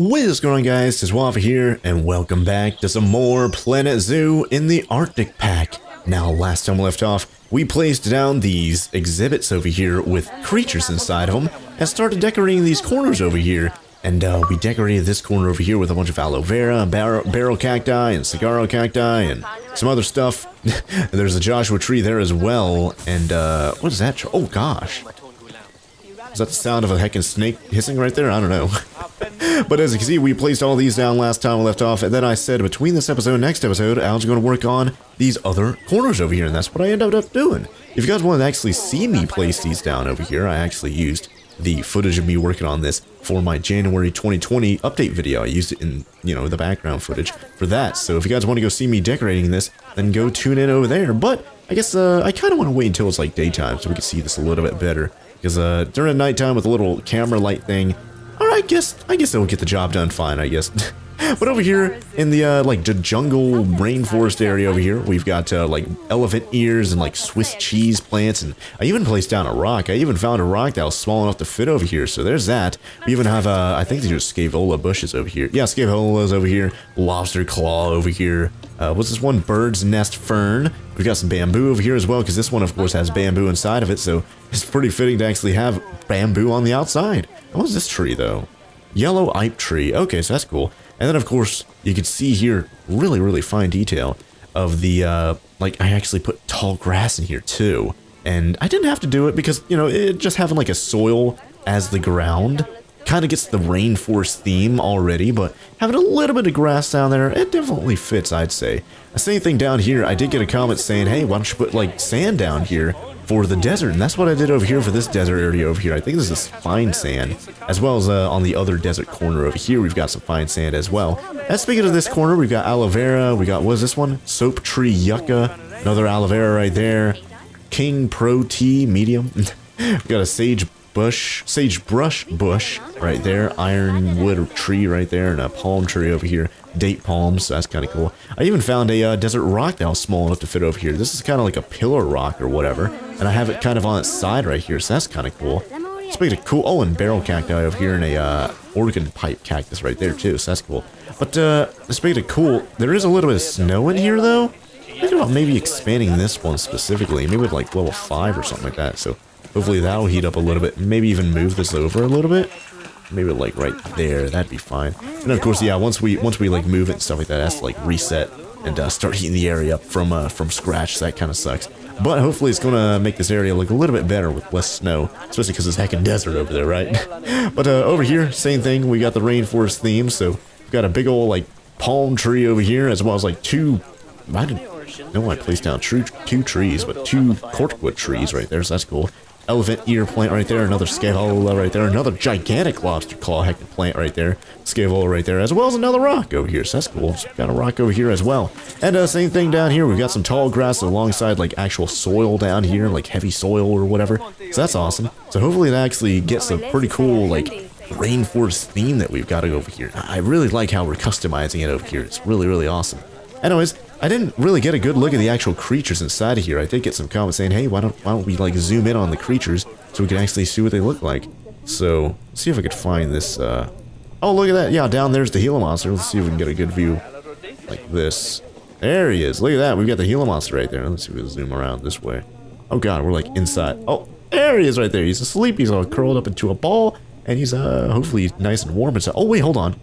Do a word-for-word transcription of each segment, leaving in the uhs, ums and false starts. What is going on, guys? It's Wafa here, and welcome back to some more Planet Zoo in the Arctic Pack. Now, last time we left off, we placed down these exhibits over here with creatures inside of them, and started decorating these corners over here. And uh, we decorated this corner over here with a bunch of aloe vera, bar barrel cacti, and cigarro cacti, and some other stuff. There's a Joshua tree there as well, and uh, what is that? Oh gosh. Is that the sound of a heckin' snake hissing right there? I don't know. But as you can see, we placed all these down last time we left off, and then I said between this episode and next episode, I was going to work on these other corners over here, and that's what I ended up doing. If you guys want to actually see me place these down over here, I actually used the footage of me working on this for my January twenty twenty update video. I used it in, you know, the background footage for that. So if you guys want to go see me decorating this, then go tune in over there. But I guess uh, I kind of want to wait until it's like daytime so we can see this a little bit better. Because uh, during the nighttime with a little camera light thing, or I guess I guess it'll get the job done fine, I guess. But over here in the uh, like the jungle rainforest area over here, we've got uh, like elephant ears and like Swiss cheese plants, and I even placed down a rock. I even found a rock that was small enough to fit over here, so there's that. We even have uh, I think these are Scaevola bushes over here. Yeah, Scaevola's over here. Lobster claw over here. Uh, what's this one? Bird's nest fern. We've got some bamboo over here as well, because this one of course has bamboo inside of it, so it's pretty fitting to actually have bamboo on the outside. And what's this tree though? Yellow Ipe tree. Okay, so that's cool. And then, of course, you can see here really, really fine detail of the, uh, like, I actually put tall grass in here, too. And I didn't have to do it because, you know, it just having, like, a soil as the ground kind of gets the rainforest theme already, but having a little bit of grass down there, it definitely fits, I'd say. The same thing down here, I did get a comment saying, hey, why don't you put, like, sand down here for the desert? And that's what I did over here for this desert area over here. I think this is fine sand, as well as uh, on the other desert corner over here, we've got some fine sand as well. And speaking of this corner, we've got aloe vera, we got, what is this one? Soap tree yucca, another aloe vera right there. King protea, medium. We've got a sagebrush, sagebrush bush right there, ironwood tree right there, and a palm tree over here. Date palms, so that's kind of cool. I even found a uh, desert rock that was small enough to fit over here. This is kind of like a pillar rock or whatever, and I have it kind of on its side right here, so that's kind of cool. Speaking of cool, oh, and barrel cacti over here, and a uh, organ pipe cactus right there too, so that's cool. But uh, speaking of cool, there is a little bit of snow in here though. Think about maybe expanding this one specifically, maybe with like level five or something like that, so hopefully that'll heat up a little bit, maybe even move this over a little bit. Maybe like right there, that'd be fine. And of course, yeah, once we once we like move it and stuff like that, it has to like reset and uh, start heating the area up from uh, from scratch. So that kind of sucks. But hopefully, it's gonna make this area look a little bit better with less snow, especially because it's heckin' desert over there, right? But uh, over here, same thing. We got the rainforest theme, so we've got a big old like palm tree over here, as well as like two. I didn't know I placed down two, two trees, but two corkwood trees right there. So that's cool. Elephant ear plant right there, another Scaevola right there, another gigantic lobster claw heckin' plant right there, Scaevola right there, as well as another rock over here, so that's cool. So got a rock over here as well. And uh, same thing down here, we've got some tall grass alongside like actual soil down here, like heavy soil or whatever, so that's awesome. So hopefully that actually gets a pretty cool like rainforest theme that we've got over here. I really like how we're customizing it over here, it's really, really awesome. Anyways, I didn't really get a good look at the actual creatures inside of here. I did get some comments saying, hey, why don't, why don't we like zoom in on the creatures so we can actually see what they look like. So, let's see if I could find this, uh... oh, look at that! Yeah, down there's the Gila monster. Let's see if we can get a good view like this. There he is! Look at that! We've got the Gila monster right there. Let's see if we can zoom around this way. Oh god, we're like inside. Oh, there he is right there! He's asleep, he's all curled up into a ball, and he's, uh, hopefully nice and warm inside. Oh, wait, hold on.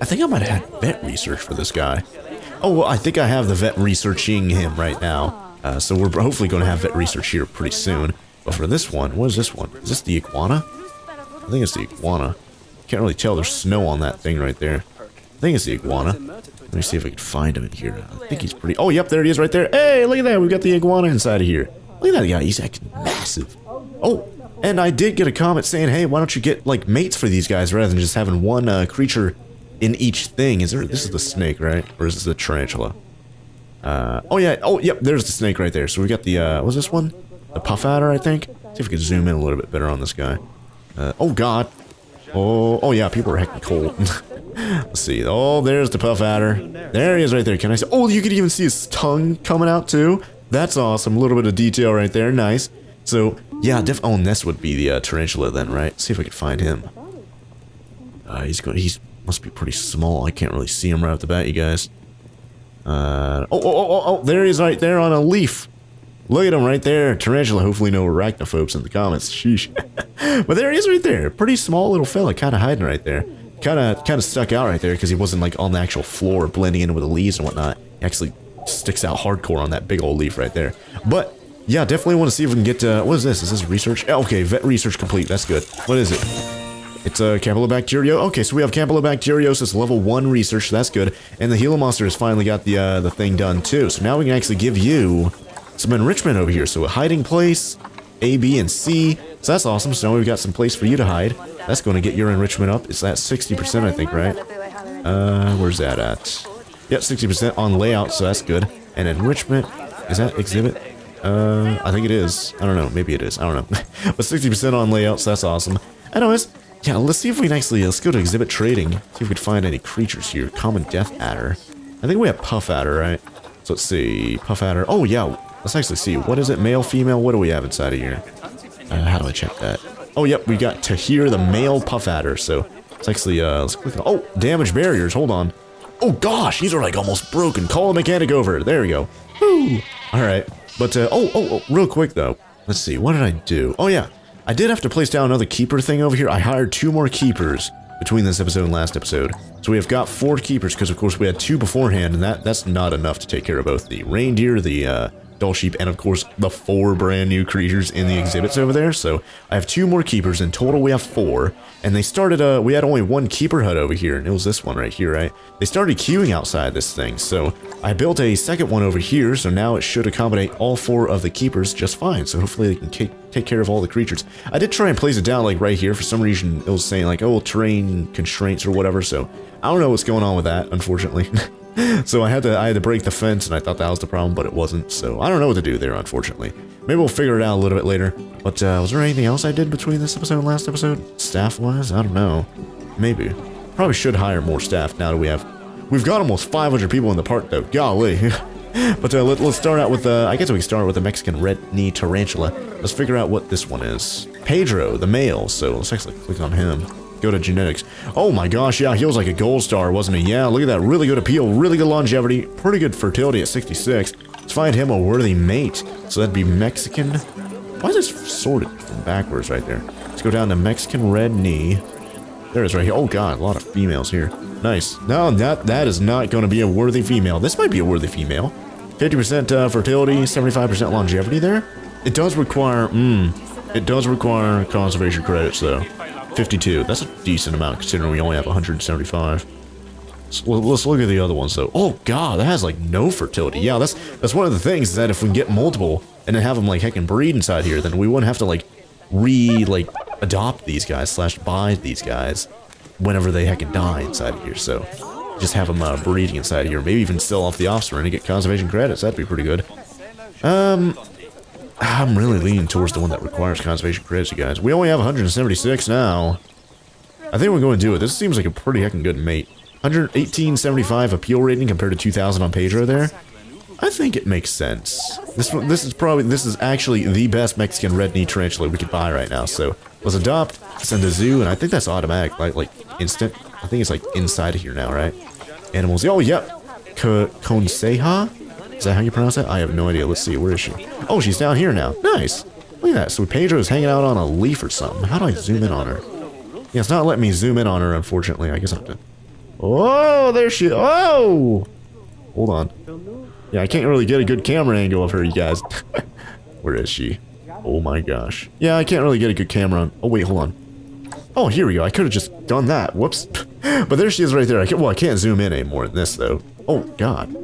I think I might have had vet research for this guy. Oh, well, I think I have the vet researching him right now, uh, so we're hopefully going to have vet research here pretty soon. But for this one, what is this one? Is this the iguana? I think it's the iguana. Can't really tell, there's snow on that thing right there. I think it's the iguana. Let me see if I can find him in here. I think he's pretty... oh, yep, there he is right there. Hey, look at that, we've got the iguana inside of here. Look at that guy, he's acting massive. Oh, and I did get a comment saying, hey, why don't you get, like, mates for these guys rather than just having one uh, creature in each thing. Is there, this is the snake, right? Or is this the tarantula? Uh, oh yeah, oh yep, there's the snake right there. So we got the, uh, what's this one? The puff adder, I think? Let's see if we can zoom in a little bit better on this guy. Uh, oh god. Oh, oh yeah, people are heckin' cold. Let's see, oh, there's the puff adder. There he is right there, can I see? Oh, you can even see his tongue coming out too. That's awesome, a little bit of detail right there, nice. So, yeah, def- oh, and this would be the, uh, tarantula then, right? Let's see if I can find him. Uh, he's going, he's Must be pretty small. I can't really see him right off the bat, you guys. Uh, oh, oh, oh, oh, there he is right there on a leaf. Look at him right there. Tarantula, hopefully no arachnophobes in the comments. Sheesh. But there he is right there. Pretty small little fella, kind of hiding right there. Kind of kind of stuck out right there because he wasn't like on the actual floor blending in with the leaves and whatnot. He actually sticks out hardcore on that big old leaf right there. But yeah, definitely want to see if we can get to, what is this? Is this research? Okay, vet research complete. That's good. What is it? It's a uh, Campylobacterio. Okay, so we have Campylobacteriosis level one research. So that's good. And the Gila monster has finally got the uh, the thing done too. So now we can actually give you some enrichment over here. So a hiding place, A, B, and C. So that's awesome. So now we've got some place for you to hide. That's going to get your enrichment up. It's at sixty percent, I think, right? Uh, where's that at? Yep, sixty percent on layout. So that's good. And enrichment is that exhibit? Uh, I think it is. I don't know. Maybe it is. I don't know. But sixty percent on layout. So that's awesome. Anyways. Yeah, let's see if we can actually, let's go to exhibit trading, see if we can find any creatures here. Common Death Adder. I think we have Puff Adder, right? So let's see, Puff Adder. Oh yeah, let's actually see. What is it, male, female? What do we have inside of here? Uh, how do I check that? Oh, yep, we got Tahir, the male Puff Adder. So it's actually, uh, let's click on, oh, damage barriers, hold on. Oh gosh, these are like almost broken. Call a mechanic over, there we go. Woo! All right, but, uh, oh, oh, oh, real quick though. Let's see, what did I do? Oh yeah. I did have to place down another keeper thing over here. I hired two more keepers between this episode and last episode. So we have got four keepers because, of course, we had two beforehand, and that, that's not enough to take care of both the reindeer, the uh, Dall Sheep, and, of course, the four brand new creatures in the exhibits over there. So I have two more keepers. In total, we have four. And they started, uh, we had only one keeper hut over here, and it was this one right here, right? They started queuing outside this thing. So I built a second one over here, so now it should accommodate all four of the keepers just fine. So hopefully they can take care of all the creatures. I did try and place it down like right here. For some reason, it was saying like, oh, terrain constraints or whatever. So I don't know what's going on with that, unfortunately. So I had to I had to break the fence, and I thought that was the problem, but it wasn't. So I don't know what to do there, unfortunately. Maybe we'll figure it out a little bit later. But uh, was there anything else I did between this episode and last episode? Staff-wise? I don't know. Maybe. Probably should hire more staff now that we have... We've got almost five hundred people in the park, though. Golly. But uh, let, let's start out with... Uh, I guess we can start with the Mexican red-knee tarantula. Let's figure out what this one is. Pedro, the male. So let's actually click on him. Go to genetics. Oh my gosh, yeah, he was like a gold star, wasn't he? Yeah, look at that. Really good appeal, really good longevity, pretty good fertility at sixty-six. Let's find him a worthy mate. So that'd be Mexican. Why is this sorted from backwards right there? Let's go down to Mexican red knee. There it is right here. Oh god, a lot of females here. Nice. No, that that is not going to be a worthy female. This might be a worthy female. fifty percent uh, fertility, seventy-five percent longevity there. It does require, mmm, it does require conservation credits though. fifty-two. That's a decent amount considering we only have one hundred seventy-five. So let's look at the other ones though. Oh god, that has like no fertility. Yeah, that's that's one of the things is that if we can get multiple and then have them like heckin' breed inside here, then we wouldn't have to like re like adopt these guys slash buy these guys whenever they heckin' die inside of here. So just have them uh, breeding inside of here. Maybe even sell off the offspring and get conservation credits. That'd be pretty good. Um. I'm really leaning towards the one that requires conservation credits, you guys. We only have one hundred seventy-six now. I think we're going to do it. This seems like a pretty heckin' good mate. one eighteen seventy-five appeal rating compared to two thousand on Pedro there. I think it makes sense. This one, this is probably, this is actually the best Mexican red-knee tarantula we could buy right now. So let's adopt, send to zoo, and I think that's automatic, like like instant. I think it's like inside of here now, right? Animals. Oh, yep. Conseja. Is that how you pronounce it? I have no idea. Let's see. Where is she? Oh, she's down here now. Nice. Look at that. So Pedro's hanging out on a leaf or something. How do I zoom in on her? Yeah, it's not letting me zoom in on her, unfortunately. I guess I have to... Oh, there she... Oh! Hold on. Yeah, I can't really get a good camera angle of her, you guys. Where is she? Oh my gosh. Yeah, I can't really get a good camera on... Oh, wait, hold on. Oh, here we go. I could have just done that. Whoops. But there she is right there. I can't... Well, I can't zoom in any more than this, though. Oh, God.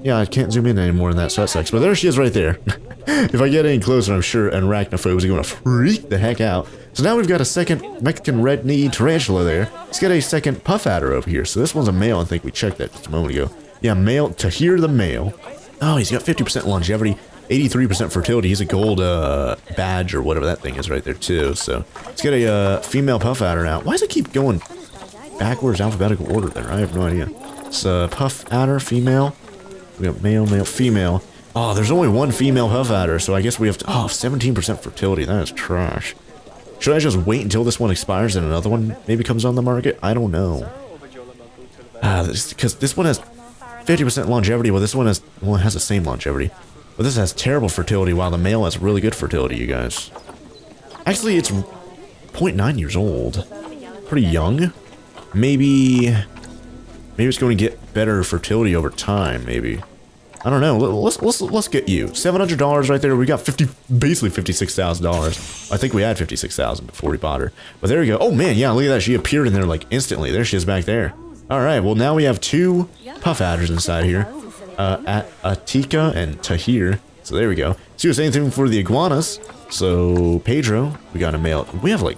Yeah, I can't zoom in any more than that, so that sucks. But there she is right there. If I get any closer, I'm sure arachnophobes are going to freak the heck out. So now we've got a second Mexican red-knee tarantula there. Let's get a second puff adder over here. So this one's a male. I think we checked that just a moment ago. Yeah, male. Tahir the male. Oh, he's got fifty percent longevity, eighty-three percent fertility. He's a gold uh, badge or whatever that thing is right there, too. So let's get a uh, female puff adder now. Why does it keep going backwards alphabetical order there? I have no idea. It's uh, puff adder, female. We got male, male, female. Oh, there's only one female puff adder, so I guess we have to... Oh, seventeen percent fertility. That is trash. Should I just wait until this one expires and another one maybe comes on the market? I don't know. Ah, because this one has fifty percent longevity, while this one has, well, it has the same longevity. But this has terrible fertility, while the male has really good fertility, you guys. Actually, it's zero point nine years old. Pretty young. Maybe... Maybe it's going to get better fertility over time, maybe. I don't know. Let's let's let's get you seven hundred dollars right there. We got fifty, basically fifty-six thousand dollars. I think we had fifty-six thousand dollars before we bought her. But there we go. Oh man, yeah, look at that. She appeared in there like instantly. There she is back there. All right. Well, now we have two puff adders inside here, uh, at Atika and Tahir. So there we go. See the same thing for the iguanas. So Pedro, we got a male. We have like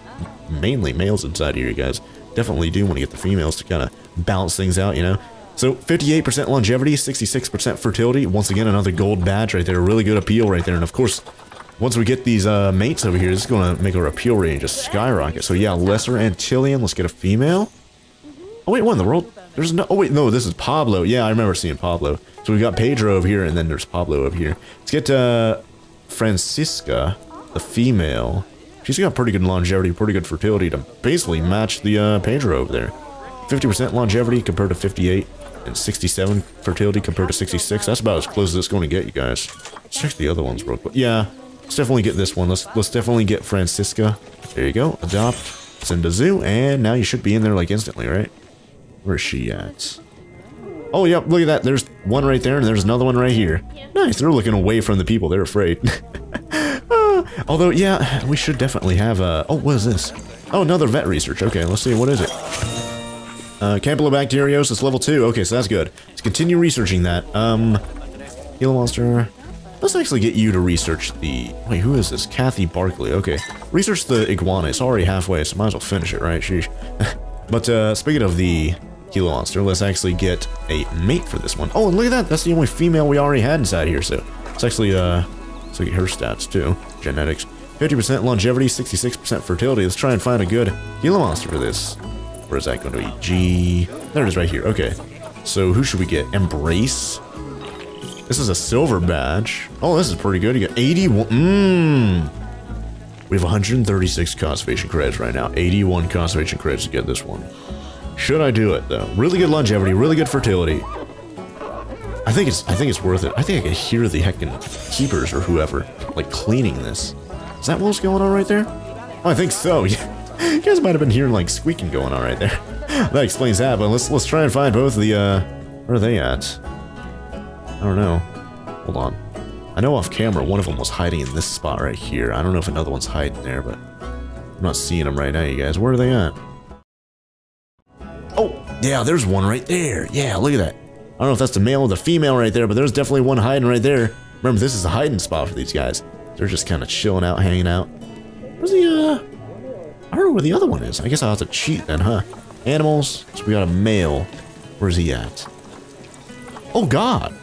mainly males inside here, you guys. Definitely do want to get the females to kind of balance things out, you know. So fifty-eight percent longevity, sixty-six percent fertility. Once again, another gold badge right there. Really good appeal right there. And of course, once we get these uh, mates over here, this is going to make our appeal rating just skyrocket. So yeah, Lesser Antillean. Let's get a female. Oh wait, what in the world? There's no. Oh wait, no. This is Pablo. Yeah, I remember seeing Pablo. So we've got Pedro over here, and then there's Pablo over here. Let's get uh, Francisca, the female. She's got pretty good longevity, pretty good fertility to basically match the uh, Pedro over there. fifty percent longevity compared to fifty-eight, and sixty-seven fertility compared to sixty-six. That's about as close as it's going to get, you guys. Let's check the other ones real quick. Yeah, let's definitely get this one. Let's let's definitely get Francisca. There you go. Adopt. Send to zoo, and now you should be in there like instantly, right? Where is she at? Oh, yep. Look at that. There's one right there, and there's another one right here. Nice. They're looking away from the people. They're afraid. Although, yeah, we should definitely have a... Oh, what is this? Oh, another vet research. Okay, let's see. What is it? Uh, Campylobacteriosis level two. Okay, so that's good. Let's continue researching that. Um, Gila monster. Let's actually get you to research the... Wait, who is this? Kathy Barkley. Okay. Research the iguana. It's already halfway, so might as well finish it, right? Sheesh. But, uh, speaking of the Gila monster, let's actually get a mate for this one. Oh, and look at that. That's the only female we already had inside here, so... It's actually, uh... Let's look at her stats, too. Genetics. fifty percent longevity, sixty-six percent fertility. Let's try and find a good Gila monster for this. Where is that going to be? G... There it is right here. Okay. So who should we get? Embrace? This is a silver badge. Oh, this is pretty good. You got eighty-one... Mmm! We have one hundred thirty-six conservation credits right now. eighty-one conservation credits to get this one. Should I do it, though? Really good longevity. Really good fertility. I think it's I think it's worth it. I think I can hear the heckin' keepers or whoever, like, cleaning this. Is that what's going on right there? Oh, I think so, yeah. You guys might have been hearing, like, squeaking going on right there. That explains that, but let's let's try and find both of the, uh... Where are they at? I don't know. Hold on. I know off camera one of them was hiding in this spot right here. I don't know if another one's hiding there, but... I'm not seeing them right now, you guys. Where are they at? Oh! Yeah, there's one right there! Yeah, look at that. I don't know if that's the male or the female right there, but there's definitely one hiding right there. Remember, this is a hiding spot for these guys. They're just kind of chilling out, hanging out. Where's the, uh... I don't know where the other one is. I guess I'll have to cheat then, huh? Animals. So we got a male. Where's he at? Oh, God.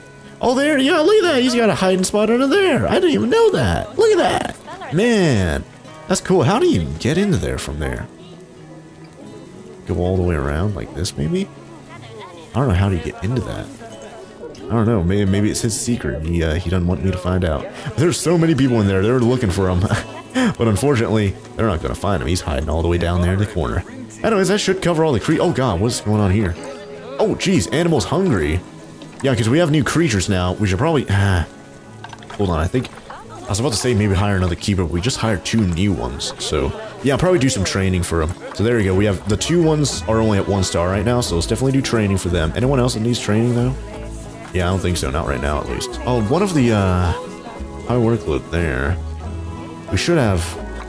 Oh, there. Yeah, look at that. He's got a hiding spot under there. I didn't even know that. Look at that. Man. That's cool. How do you get into there from there? Go all the way around like this, maybe? I don't know how to get into that. I don't know. Maybe, maybe it's his secret. He uh, he doesn't want me to find out. There's so many people in there. They're looking for him. But unfortunately, they're not going to find him. He's hiding all the way down there in the corner. Anyways, that should cover all the cre- Oh, God. What's going on here? Oh, geez. Animals hungry. Yeah, because we have new creatures now. We should probably... Ah, hold on. I think... I was about to say maybe hire another keeper, but we just hired two new ones, so... Yeah, I'll probably do some training for them. So there we go, we have... The two ones are only at one star right now, so let's definitely do training for them. Anyone else that needs training, though? Yeah, I don't think so, not right now, at least. Oh, one of the, uh... high workload there. We should have...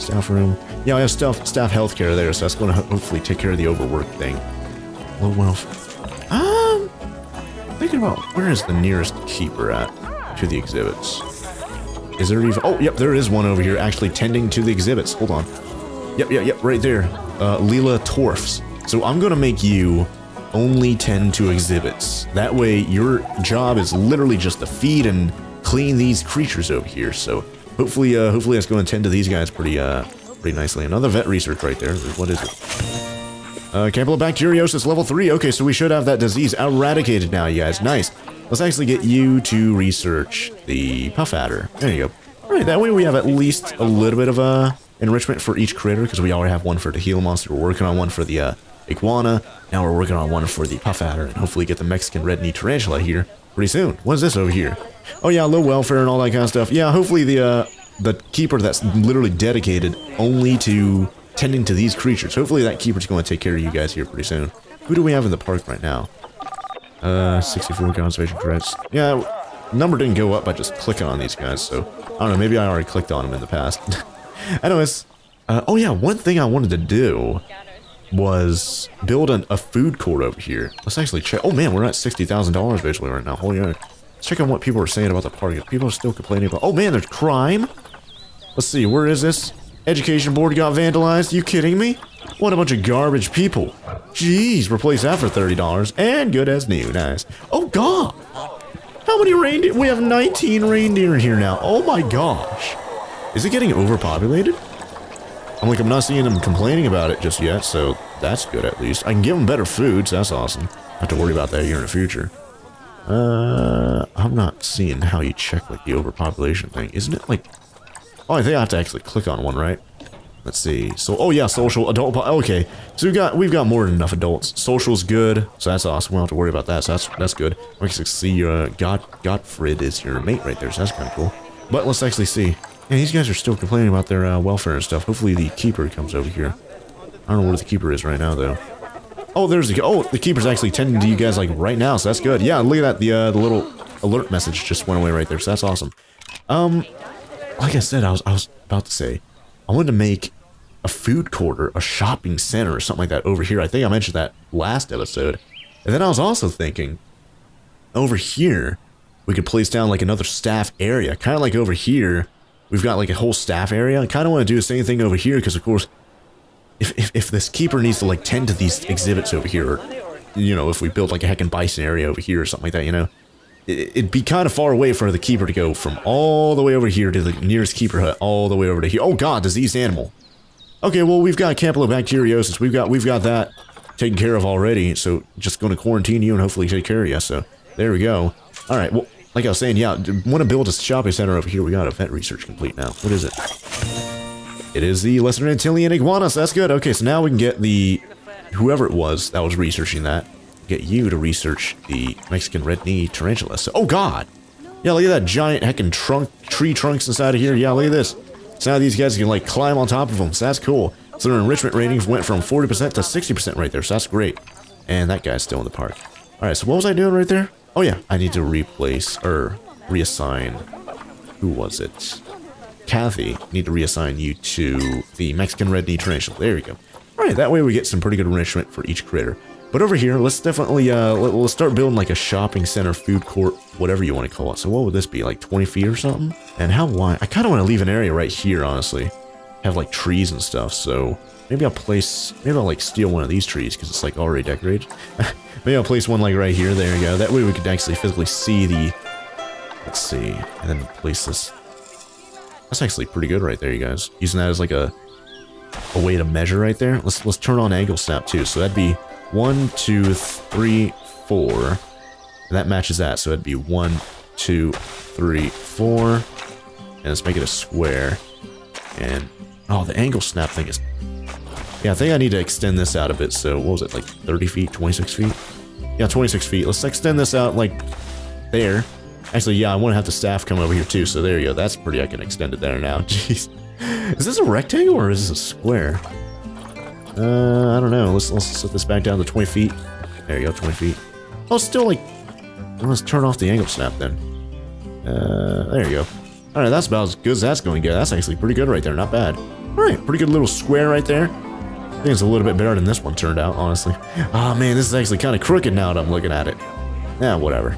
Staff room... Yeah, we have staff, staff healthcare there, so that's going to hopefully take care of the overwork thing. Low wealth... Um... Thinking about where is the nearest keeper at to the exhibits? Is there even... Oh, yep, there is one over here actually tending to the exhibits. Hold on. Yep, yep, yep, right there. Uh, Leela Torfs. So I'm going to make you only tend to exhibits. That way your job is literally just to feed and clean these creatures over here. So hopefully uh, hopefully that's going to tend to these guys pretty uh, pretty nicely. Another vet research right there. What is it? Uh, Campylobacteriosis level three. Okay, so we should have that disease eradicated now, you guys. Nice. Let's actually get you to research the Puff adder. There you go. All right, that way we have at least a little bit of uh, enrichment for each critter, because we already have one for the Gila monster. We're working on one for the uh, iguana. Now we're working on one for the puff adder and hopefully get the Mexican red-knee tarantula here pretty soon. What is this over here? Oh yeah, low welfare and all that kind of stuff. Yeah, hopefully the uh, the keeper that's literally dedicated only to tending to these creatures. Hopefully that keeper's going to take care of you guys here pretty soon. Who do we have in the park right now? Uh, sixty-four conservation credits. Yeah, number didn't go up by just clicking on these guys, so I don't know, maybe I already clicked on them in the past. Anyways, uh, oh yeah, one thing I wanted to do was build an, a food court over here. Let's actually check. Oh man, we're at sixty thousand dollars basically right now. Holy God. Let's check on what people are saying about the party. People are still complaining about, oh man, there's crime. Let's see, where is this? Education board got vandalized. You kidding me? What a bunch of garbage people. Jeez, replace that for thirty dollars and good as new. Nice. Oh God. How many reindeer? We have nineteen reindeer in here now. Oh my gosh. Is it getting overpopulated? I'm like, I'm not seeing them complaining about it just yet, so that's good at least. I can give them better food, so that's awesome. I have to worry about that here in the future. Uh, I'm not seeing how you check, like, the overpopulation thing. Isn't it, like... Oh, I think I have to actually click on one, right? Let's see. So, oh yeah, social, adult... Okay, so we've got, we've got more than enough adults. Social's good, so that's awesome. We don't have to worry about that, so that's, that's good. We can see uh, God, Gottfried is your mate right there, so that's kind of cool. But let's actually see. Yeah, these guys are still complaining about their uh, welfare and stuff. Hopefully the keeper comes over here. I don't know where the keeper is right now, though. Oh, there's the... Oh, the keeper's actually tending to you guys, like, right now, so that's good. Yeah, look at that. The, uh, the little alert message just went away right there, so that's awesome. Um, like I said, I was, I was about to say, I wanted to make a food court or a shopping center or something like that over here. I think I mentioned that last episode. And then I was also thinking, over here, we could place down, like, another staff area. Kind of like over here... We've got like a whole staff area. I kind of want to do the same thing over here because, of course, if, if if this keeper needs to like tend to these exhibits over here, or, you know, if we build like a heckin' bison area over here or something like that, you know, it, it'd be kind of far away for the keeper to go from all the way over here to the nearest keeper hut, all the way over to here. Oh God, diseased animal. Okay, well we've got Campylobacteriosis. We've got we've got that taken care of already. So just going to quarantine you and hopefully take care of you. So there we go. All right. Well. Like I was saying, yeah, want to build a shopping center over here. We got a vet research complete now. What is it? It is the Lesser Antillean iguana, so that's good. Okay, so now we can get the... Whoever it was that was researching that, get you to research the Mexican red-knee tarantula. So, oh, God! Yeah, look at that giant heckin' trunk, tree trunks inside of here. Yeah, look at this. So now these guys can, like, climb on top of them, so that's cool. So their enrichment rating went from forty percent to sixty percent right there, so that's great. And that guy's still in the park. Alright, so what was I doing right there? Oh yeah, I need to replace, or reassign, who was it? Kathy, need to reassign you to the Mexican red-knee tarantula. There we go. Alright, that way we get some pretty good enrichment for each critter. But over here, let's definitely, uh, let's start building like a shopping center, food court, whatever you want to call it. So what would this be, like twenty feet or something? And how wide? I kind of want to leave an area right here, honestly. Have like trees and stuff, so... Maybe I'll place, maybe I'll like steal one of these trees because it's like already decorated. Maybe I'll place one like right here, there we go. That way we could actually physically see the, let's see, and then place this. That's actually pretty good right there, you guys. Using that as like a, a way to measure right there. Let's, let's turn on angle snap too. So that'd be one, two, three, four. And that matches that. So it'd be one, two, three, four. And let's make it a square. And, oh, the angle snap thing is... Yeah, I think I need to extend this out a bit, so what was it, like thirty feet, twenty-six feet? Yeah, twenty-six feet. Let's extend this out, like, there. Actually, yeah, I want to have the staff come over here, too, so there you go. That's pretty, I can extend it there now. Jeez. Is this a rectangle, or is this a square? Uh, I don't know. Let's, let's set this back down to twenty feet. There you go, twenty feet. Oh, still, like... Let's turn off the angle snap, then. Uh, there you go. Alright, that's about as good as that's going to get. That's actually pretty good right there, not bad. Alright, pretty good little square right there. I think it's a little bit better than this one turned out, honestly. Ah, oh, man, this is actually kind of crooked now that I'm looking at it. Yeah, whatever.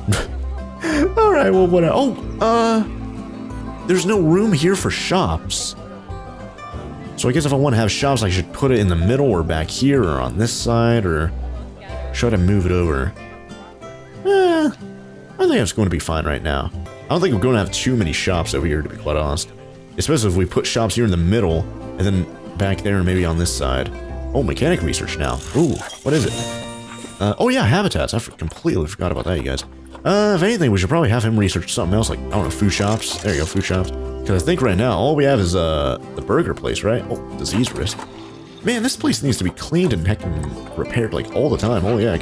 Alright, well, whatever. Oh, uh, there's no room here for shops. So I guess if I want to have shops, I should put it in the middle or back here or on this side or should I move it over? Eh, I think it's going to be fine right now. I don't think we're going to have too many shops over here, to be quite honest. Especially if we put shops here in the middle and then back there and maybe on this side. Oh, mechanic research now. Ooh, what is it? Uh, oh yeah, habitats. I for completely forgot about that, you guys. Uh, if anything, we should probably have him research something else, like, I don't know, food shops. There you go, food shops. Because I think right now, all we have is, uh, the burger place, right? Oh, disease risk. Man, this place needs to be cleaned and heckin' repaired like all the time, holy heck.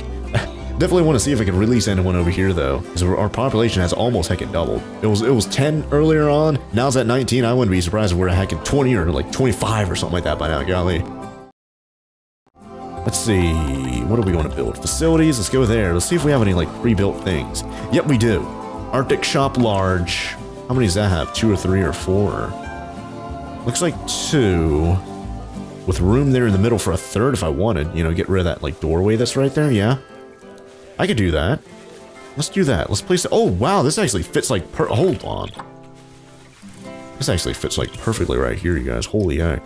Definitely want to see if I can release anyone over here though, because our population has almost heckin' doubled. It was it was ten earlier on, now it's at nineteen, I wouldn't be surprised if we're at heckin' twenty or like twenty-five or something like that by now, golly. Let's see, what do we want to build? Facilities, let's go there. Let's see if we have any like pre-built things. Yep, we do. Arctic Shop Large. How many does that have? Two or three or four? Looks like two. With room there in the middle for a third if I wanted. You know, get rid of that like doorway that's right there, yeah. I could do that. Let's do that. Let's place it. Oh, wow, this actually fits like per- hold on. This actually fits like perfectly right here, you guys. Holy heck.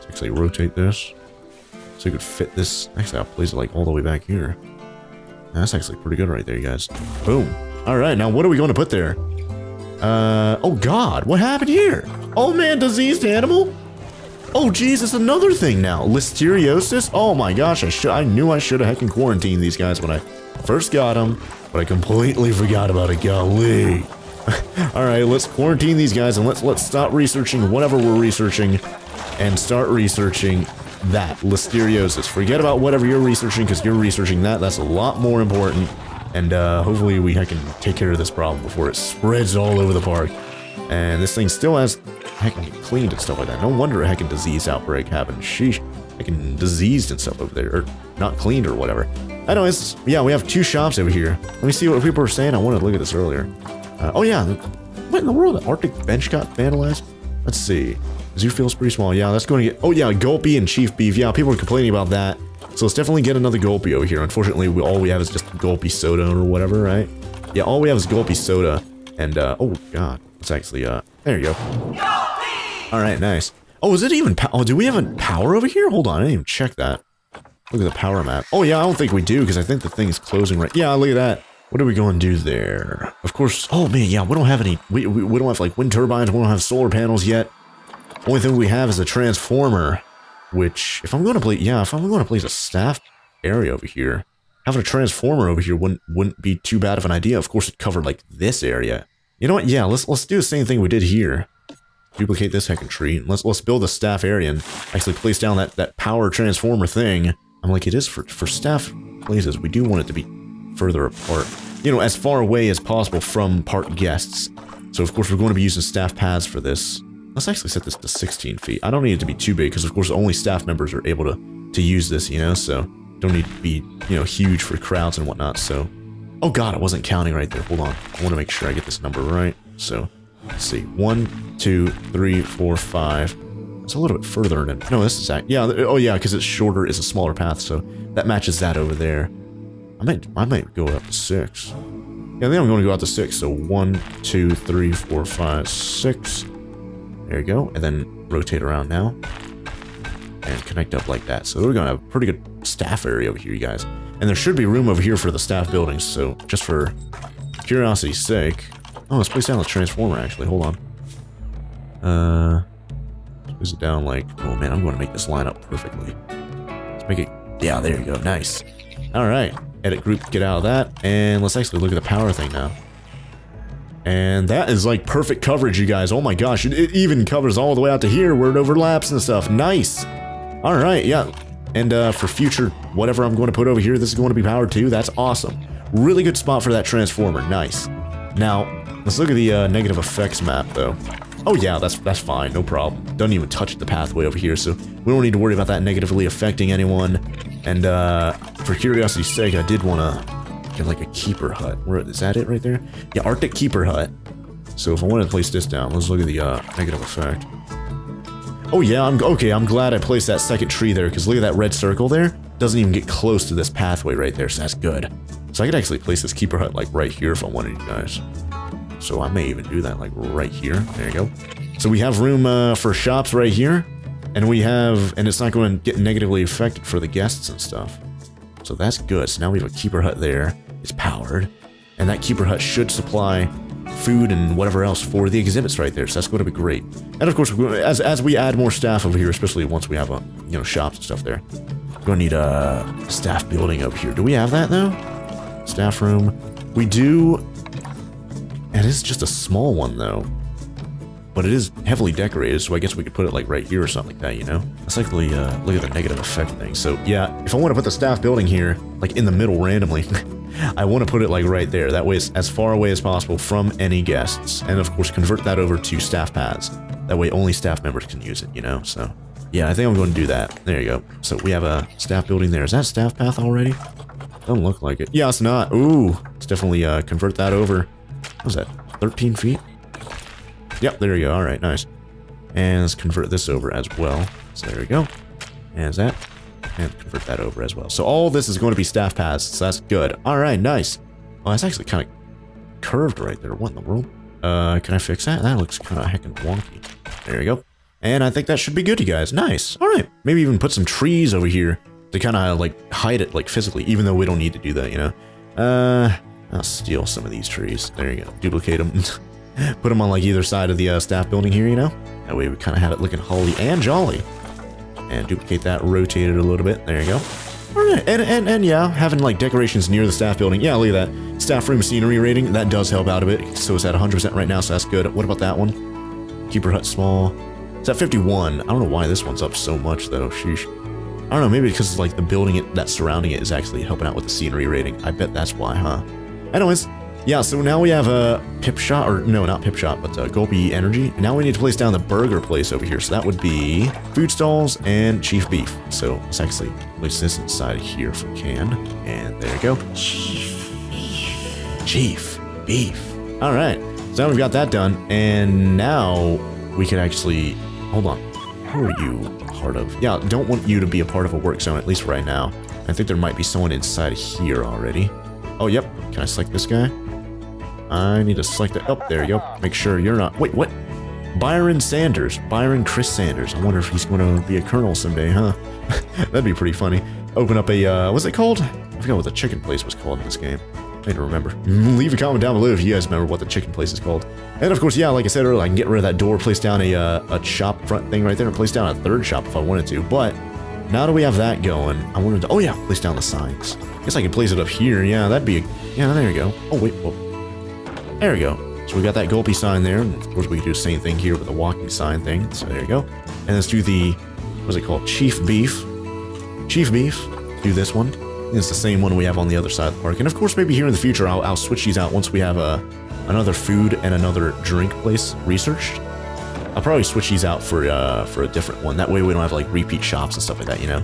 Let's actually rotate this. So you could fit this. Actually, I'll place it like all the way back here. That's actually pretty good right there, you guys. Boom. All right, now what are we going to put there? Uh, oh God, what happened here? Oh man, diseased animal? Oh Jesus, another thing now. Listeriosis? Oh my gosh, I should. I knew I should have heckin' quarantined these guys when I first got them, but I completely forgot about it, golly. All right, let's quarantine these guys and let's, let's stop researching whatever we're researching and start researching that, Listeriosis. Forget about whatever you're researching, because you're researching that. That's a lot more important. And uh, hopefully we can take care of this problem before it spreads all over the park. And this thing still has heckin' cleaned and stuff like that. No wonder a heckin' disease outbreak happened. Sheesh, heckin' diseased and stuff over there, or not cleaned or whatever. Anyways, yeah, we have two shops over here. Let me see what people are saying. I wanted to look at this earlier. Uh, oh yeah, what in the world? The Arctic bench got vandalized? Let's see. Zoo feels pretty small. Yeah, that's going to get... Oh yeah, Gulpy and Chief Beef. Yeah, people are complaining about that. So let's definitely get another Gulpy over here. Unfortunately, we, all we have is just Gulpy soda or whatever, right? Yeah, all we have is Gulpy soda. And, uh, oh god. It's actually, uh, there you go. Gulpy! Alright, nice. Oh, is it even... Oh, do we have a power over here? Hold on, I didn't even check that. Look at the power map. Oh yeah, I don't think we do, because I think the thing is closing right... Yeah, look at that. What are we going to do there? Of course... Oh man, yeah, we don't have any... We, we, we don't have, like, wind turbines. We don't have solar panels yet. Only thing we have is a transformer, which, if I'm going to place, yeah, if I'm going to place a staff area over here, having a transformer over here wouldn't wouldn't be too bad of an idea. Of course, it covered like this area. You know what? Yeah, let's let's do the same thing we did here. Duplicate this heckin' tree. And let's let's build a staff area and actually place down that that power transformer thing. I'm like, it is for for staff places. We do want it to be further apart. You know, as far away as possible from park guests. So of course, we're going to be using staff paths for this. Let's actually set this to sixteen feet. I don't need it to be too big because, of course, only staff members are able to, to use this, you know, so don't need to be, you know, huge for crowds and whatnot, so... Oh, God, I wasn't counting right there. Hold on. I want to make sure I get this number right, so... Let's see. One, two, three, four, five. It's a little bit further in it. No, this is... Yeah, oh, yeah, because it's shorter. It's a smaller path, so that matches that over there. I might, I might go up to six. Yeah, I think I'm going to go out to six, so one, two, three, four, five, six... There you go, and then rotate around now, and connect up like that. So we're gonna have a pretty good staff area over here, you guys. And there should be room over here for the staff buildings, so just for curiosity's sake... Oh, let's place down the transformer, actually. Hold on. Uh, let's place it down like... Oh man, I'm gonna make this line up perfectly. Let's make it... Yeah, there you go, nice. Alright, edit group, get out of that, and let's actually look at the power thing now. And that is like perfect coverage, you guys. Oh my gosh, it, it even covers all the way out to here where it overlaps and stuff. Nice. All right, yeah. And uh, for future, whatever I'm going to put over here, this is going to be powered too. That's awesome. Really good spot for that transformer. Nice. Now, let's look at the uh, negative effects map, though. Oh yeah, that's that's fine. No problem. Doesn't even touch the pathway over here, so we don't need to worry about that negatively affecting anyone. And uh, for curiosity's sake, I did want to... Get like a keeper hut. Where is that it right there? Yeah, Arctic keeper hut. So if I wanted to place this down, let's look at the uh, negative effect. Oh yeah, I'm okay. I'm glad I placed that second tree there because look at that red circle there. Doesn't even get close to this pathway right there, so that's good. So I could actually place this keeper hut like right here if I wanted, you guys. So I may even do that like right here. There you go. So we have room uh, for shops right here, and we have, and it's not going to get negatively affected for the guests and stuff. So that's good. So now we have a keeper hut there. It's powered. And that keeper hut should supply food and whatever else for the exhibits right there. So that's going to be great. And of course, as, as we add more staff over here, especially once we have a, you know, shops and stuff there, we're going to need a staff building over here. Do we have that though? Staff room. We do. And it's just a small one though. But it is heavily decorated, so I guess we could put it like right here or something like that, you know? Let's likely uh, look at the negative effect thing. So yeah, if I want to put the staff building here, like in the middle randomly, I want to put it like right there. That way it's as far away as possible from any guests. And of course, convert that over to staff pads. That way only staff members can use it, you know? So yeah, I think I'm going to do that. There you go. So we have a staff building there. Is that staff path already? Doesn't look like it. Yeah, it's not. Ooh, let's definitely uh, convert that over. What was that? thirteen feet? Yep, there you go. All right, nice. And let's convert this over as well. So there we go. And that. And convert that over as well. So all this is going to be staff paths, so that's good. All right, nice. Well, that's actually kind of curved right there. What in the world? Uh, can I fix that? That looks kind of heckin' wonky. There you go. And I think that should be good, you guys. Nice. All right. Maybe even put some trees over here to kind of like hide it like physically, even though we don't need to do that, you know? Uh, I'll steal some of these trees. There you go. Duplicate them. Put them on like either side of the uh, staff building here, you know? That way we kind of have it looking holly and jolly. And duplicate that, rotate it a little bit. There you go. All right, and, and, and yeah, having like decorations near the staff building. Yeah, look at that. Staff room scenery rating, that does help out a bit. So it's at one hundred percent right now, so that's good. What about that one? Keeper hut small. It's at fifty-one. I don't know why this one's up so much though, sheesh. I don't know, maybe because like the building it, that's surrounding it is actually helping out with the scenery rating. I bet that's why, huh? Anyways. Yeah, so now we have a Pip Shop, or no, not Pip Shop, but uh, Gulpy Energy. And now we need to place down the burger place over here. So that would be food stalls and Chief Beef. So let's actually place this inside of here if we can. And there you go. Chief Beef. Chief Beef. All right. So now we've got that done. And now we can actually, hold on. Who are you part of? Yeah, don't want you to be a part of a work zone, at least right now. I think there might be someone inside of here already. Oh, yep. Can I select this guy? I need to select it. Up, oh, there you go. Make sure you're not. Wait, what? Byron Sanders. Byron Chris Sanders. I wonder if he's going to be a colonel someday, huh? That'd be pretty funny. Open up a, uh, what's it called? I forgot what the chicken place was called in this game. I need to remember. Leave a comment down below if you guys remember what the chicken place is called. And of course, yeah, like I said earlier, I can get rid of that door, place down a, uh, a shop front thing right there, and place down a third shop if I wanted to. But now that we have that going, I wanted to, oh yeah, place down the signs. I guess I can place it up here. Yeah, that'd be, a, yeah, there you go. Oh, wait, whoa. There we go. So we got that gulpy sign there, and of course we can do the same thing here with the walking sign thing. So there you go. And let's do the, what's it called? Chief Beef. Chief Beef. Do this one. And it's the same one we have on the other side of the park. And of course, maybe here in the future, I'll, I'll switch these out once we have uh, another food and another drink place researched. I'll probably switch these out for uh, for a different one. That way we don't have like repeat shops and stuff like that, you know?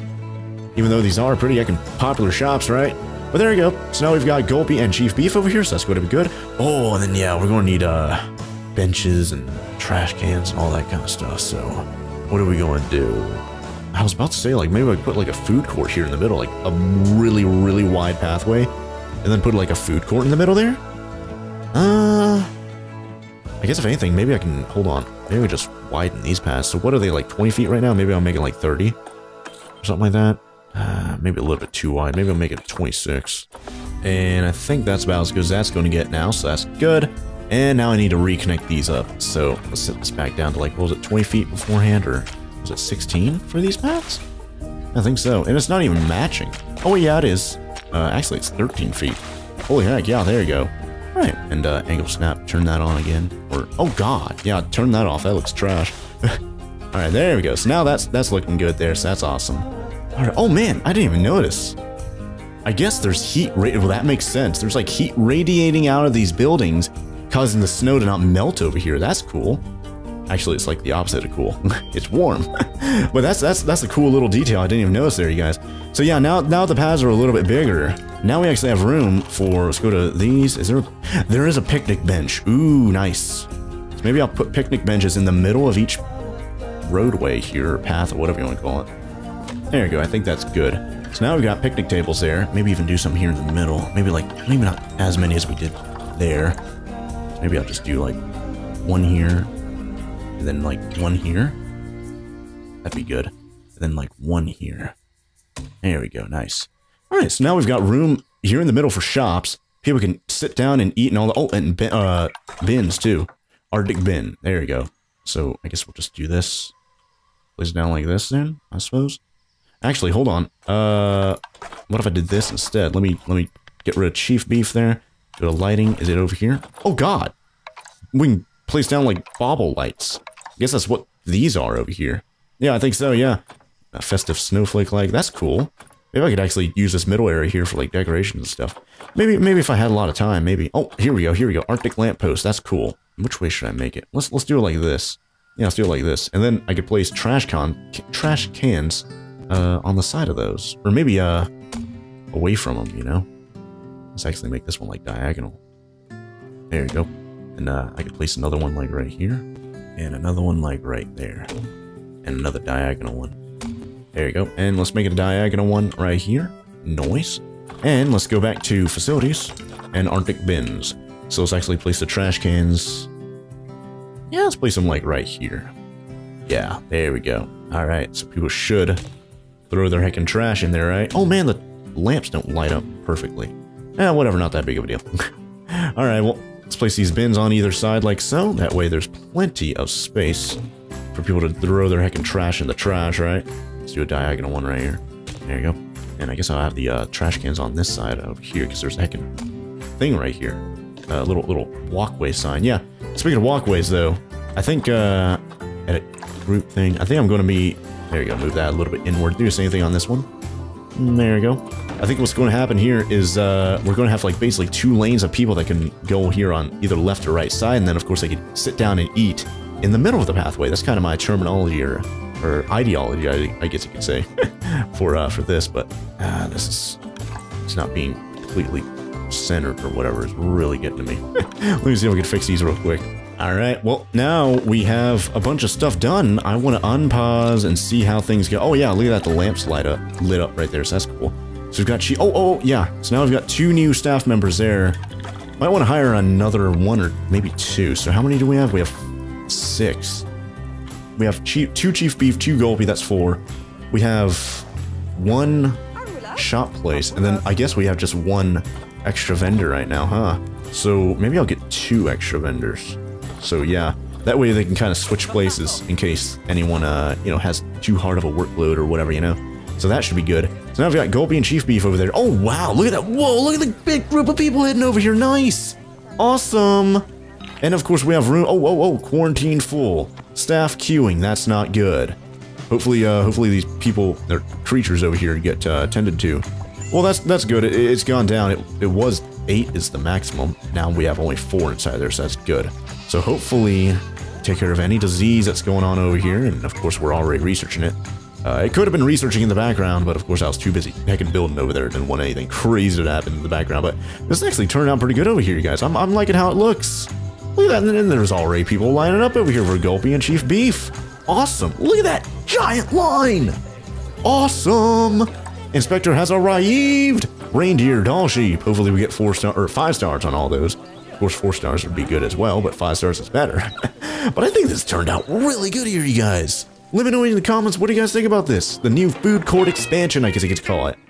Even though these are pretty heckin' popular shops, right? But there you go. So now we've got Gulpy and Chief Beef over here, so that's going to be good. Oh, and then, yeah, we're going to need uh, benches and trash cans and all that kind of stuff. So what are we going to do? I was about to say, like, maybe I put, like, a food court here in the middle, like a really, really wide pathway, and then put, like, a food court in the middle there? Uh, I guess if anything, maybe I can, hold on, maybe we just widen these paths. So what are they, like, twenty feet right now? Maybe I'll make it, like, thirty or something like that. Uh, maybe a little bit too wide. Maybe I'll make it twenty-six. And I think that's about as good as that's going to get now, so that's good. And now I need to reconnect these up. So let's set this back down to like, what was it, twenty feet beforehand, or was it sixteen for these paths? I think so. And it's not even matching. Oh, yeah, it is. Uh, actually, it's thirteen feet. Holy heck, yeah, there you go. All right, and uh, angle snap, turn that on again. Or, oh, God, yeah, turn that off. That looks trash. All right, there we go. So now that's, that's looking good there, so that's awesome. Oh man, I didn't even notice. I guess there's heat, ra well that makes sense. There's like heat radiating out of these buildings, causing the snow to not melt over here. That's cool. Actually, it's like the opposite of cool. It's warm. But that's that's that's a cool little detail I didn't even notice there, you guys. So yeah, now now the paths are a little bit bigger. Now we actually have room for, let's go to these. Is there, there is a picnic bench. Ooh, nice. So maybe I'll put picnic benches in the middle of each roadway here, or path, or whatever you want to call it. There you go, I think that's good. So now we've got picnic tables there. Maybe even do some here in the middle. Maybe like, maybe not as many as we did there. Maybe I'll just do like one here, and then like one here. That'd be good. And then like one here. There we go, nice. All right, so now we've got room here in the middle for shops. People can sit down and eat and all the, oh, and bin, uh, bins too. Arctic bin, there we go. So I guess we'll just do this. Place it down like this then, I suppose. Actually, hold on. Uh, what if I did this instead? Let me let me get rid of Chief Beef there. Go to lighting. Is it over here? Oh God, we can placed down like bobble lights. I guess that's what these are over here. Yeah, I think so, yeah. A festive snowflake like, that's cool. Maybe I could actually use this middle area here for like decorations and stuff. Maybe maybe if I had a lot of time, maybe. Oh, here we go, here we go. Arctic lamppost, that's cool. Which way should I make it? Let's let's do it like this. Yeah, let's do it like this. And then I could place trash con trash cans uh on the side of those. Or maybe uh away from them, you know? Let's actually make this one like diagonal. There you go. And uh I could place another one like right here. And another one like right there. And another diagonal one. There you go. And let's make it a diagonal one right here. Nice. And let's go back to facilities and Arctic bins. So let's actually place the trash cans. Yeah, let's place them like right here. Yeah, there we go. All right, so people should throw their heckin' trash in there, right? Oh man, the lamps don't light up perfectly. Eh, whatever, not that big of a deal. All right, well, let's place these bins on either side like so. That way there's plenty of space for people to throw their heckin' trash in the trash, right? Let's do a diagonal one right here. There you go. And I guess I'll have the uh, trash cans on this side over here because there's a heckin' thing right here. A uh, little little walkway sign. Yeah. Speaking of walkways, though, I think uh, edit group thing. I think I'm going to be. There you go. Move that a little bit inward. Do the same thing on this one. There you go. I think what's going to happen here is uh, we're going to have like basically two lanes of people that can go here on either left or right side, and then of course they can sit down and eat in the middle of the pathway. That's kind of my terminology or. Or ideology, I, I guess you could say, for uh, for this, but uh, this is, it's not being completely centered or whatever. It's really getting to me. Let me see if we can fix these real quick. All right, well, now we have a bunch of stuff done. I want to unpause and see how things go. Oh yeah, look at that, the lamps light up, lit up right there, so that's cool. So we've got, she oh, oh, yeah, so now we've got two new staff members there. Might want to hire another one or maybe two. So how many do we have? We have six. We have chief, two Chief Beef, two Golby, that's four. We have one shop place, and then I guess we have just one extra vendor right now, huh? So maybe I'll get two extra vendors. So yeah, that way they can kind of switch places in case anyone, uh, you know, has too hard of a workload or whatever, you know? So that should be good. So now we've got Golby and Chief Beef over there. Oh, wow, look at that. Whoa, look at the big group of people heading over here. Nice. Awesome. And of course we have room. Oh, oh, oh, quarantine full. Staff queuing, that's not good. Hopefully, uh, hopefully these people, their creatures over here get uh, tended to. Well, that's that's good. It, it's gone down. It, it was eight is the maximum. Now we have only four inside there, so that's good. So hopefully take care of any disease that's going on over here. And of course, we're already researching it. Uh, it could have been researching in the background, but of course I was too busy heckin' building over there. Didn't want anything crazy to happen in the background. But this actually turned out pretty good over here, you guys. I'm, I'm liking how it looks. Look at that, and there's already people lining up over here for Golby and Chief Beef. Awesome. Look at that giant line. Awesome. Inspector has arrived. Reindeer, Dall Sheep. Hopefully we get four star or five stars on all those. Of course, four stars would be good as well, but five stars is better. But I think this turned out really good here, you guys. Let me know in the comments, what do you guys think about this? The new food court expansion, I guess I get to call it.